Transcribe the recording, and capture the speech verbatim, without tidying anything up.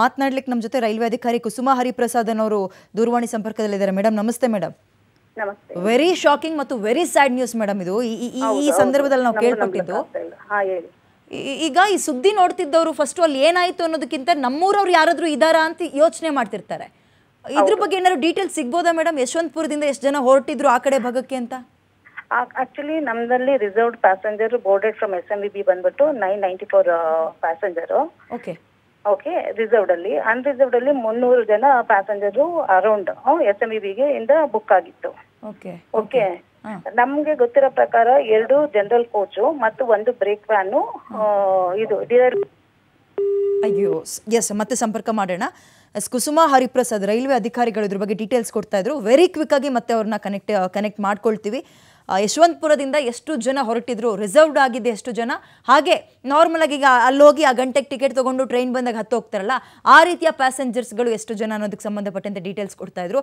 ಮಾತನಾಡಲಿಕ್ಕೆ ನಮ್ಮ ಜೊತೆ ರೈಲ್ವೆ ಅಧಿಕಾರಿ ಕುಸುಮಾ ಹರಿಪ್ರಸಾದ್ ಅವರು ದೂರವಾಣಿ ಸಂಪರ್ಕದಲ್ಲಿದ್ದಾರೆ. ಮೇಡಮ್ ನಮಸ್ತೆ. ಮೇಡಮ್ ನಮಸ್ತೆ. ವೆರಿ ಶಾಕಿಂಗ್ ಮತ್ತು ವೆರಿ ಸ್ಯಾಡ್ ನ್ಯೂಸ್ ಮೇಡಮ್ ಇದು. ಈ ಸಂದರ್ಭದಲ್ಲಿ ನಾವು ಕೇಳ್ಪಟ್ಟಿದ್ದು, ಈಗ ಈ ಸುದ್ದಿ ನೋಡ್ತಿದ್ದವರು ಫಸ್ಟ್ ಅಲ್ಲಿ ಏನಾಯ್ತು ಅನ್ನೋದಕ್ಕಿಂತ ನಮ್ಮೂರವ್ರು ಯಾರಾದ್ರೂ ಇದಾರಾ ಅಂತ ಯೋಚನೆ ಮಾಡ್ತಿರ್ತಾರೆ. ಇದ್ರ ಬಗ್ಗೆ ಏನಾದ್ರು ಡೀಟೇಲ್ ಸಿಗ್ಬೋದಾ ಮೇಡಮ್? ಯಶವಂತಪುರದಿಂದ ಎಷ್ಟು ಜನ ಹೊರಟಿದ್ರು ಆ ಕಡೆ ಭಾಗಕ್ಕೆ ಅಂತ? ಆಕ್ಚುಲಿ ನಮ್ದಲ್ಲಿ reserved passenger boarded from S M B B ಬಂದ್ಬಿಟ್ಟು nine ninety four passenger. Okay okay reserved ಅಲ್ಲಿ ಅನ್ರಿಸರ್ವ್ಡ್ ಅಲ್ಲಿ ಮುನ್ನೂರು ಜನ passenger around S M B ಬಿಗೆ ಇಂದ ಬುಕ್ ಆಗಿತ್ತು. ಓಕೆ, ನಮ್ಗೆ ಗೊತ್ತಿರೋ ಪ್ರಕಾರ ಎರಡು ಜನರಲ್ ಕೋಚು ಮತ್ತು ಒಂದು ಬ್ರೇಕ್ ವ್ಯಾನು ಇದು ಡಿರೈವ್. ಅಯ್ಯೋ ಎಸ್, ಮತ್ತೆ ಸಂಪರ್ಕ ಮಾಡೋಣ. ಎಸ್, ಕುಸುಮಾ ಹರಿಪ್ರಸಾದ್ ರೈಲ್ವೆ ಅಧಿಕಾರಿಗಳು ಇದ್ರ ಬಗ್ಗೆ ಡೀಟೇಲ್ಸ್ ಕೊಡ್ತಾ ಇದ್ರು. ವೆರಿ ಕ್ವಿಕ್ ಆಗಿ ಮತ್ತೆ ಅವ್ರನ್ನ ಕನೆಕ್ಟ್ ಕನೆಕ್ಟ್ ಮಾಡ್ಕೊಳ್ತೀವಿ. ಯಶವಂತಪುರದಿಂದ ಎಷ್ಟು ಜನ ಹೊರಟಿದ್ರು, ರಿಸರ್ವ್ಡ್ ಆಗಿದೆ ಎಷ್ಟು ಜನ, ಹಾಗೆ ನಾರ್ಮಲ್ ಆಗಿ ಈಗ ಅಲ್ಲೋಗಿ ಆ ಗಂಟೆಗೆ ಟಿಕೆಟ್ ತೊಗೊಂಡು ಟ್ರೈನ್ ಬಂದಾಗ ಹತ್ತು ಹೋಗ್ತಾರಲ್ಲ ಆ ರೀತಿಯ ಪ್ಯಾಸೆಂಜರ್ಸ್ಗಳು ಎಷ್ಟು ಜನ ಅನ್ನೋದಕ್ಕೆ ಸಂಬಂಧಪಟ್ಟಂತೆ ಡೀಟೇಲ್ಸ್ ಕೊಡ್ತಾ ಇದ್ರು.